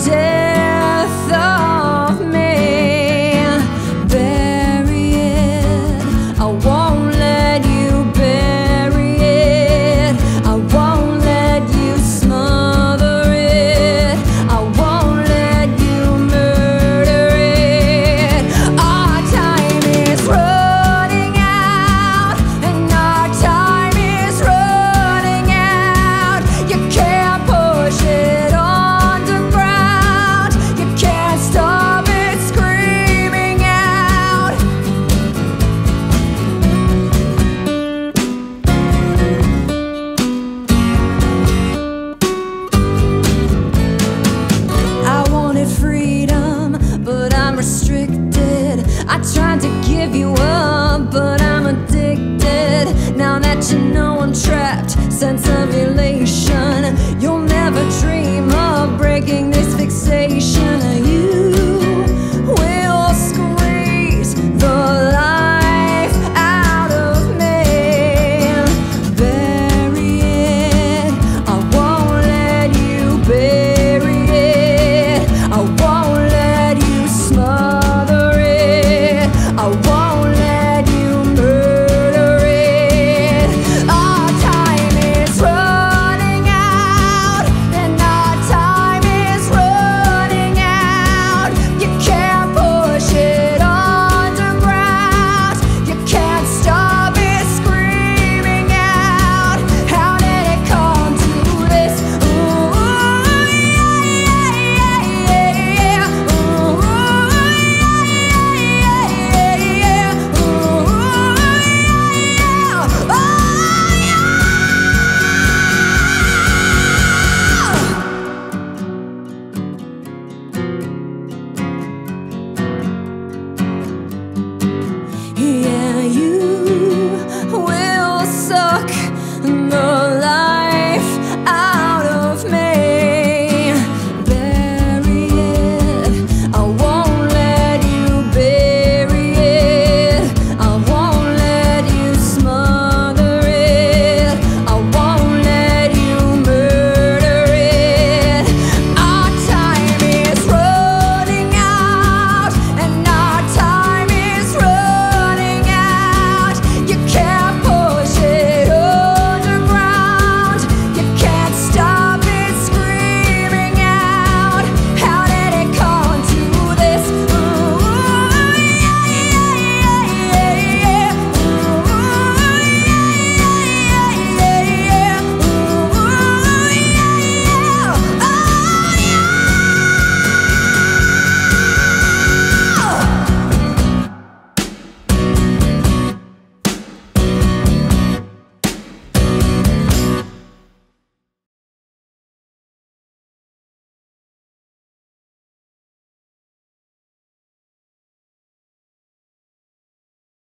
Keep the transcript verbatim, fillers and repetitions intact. today.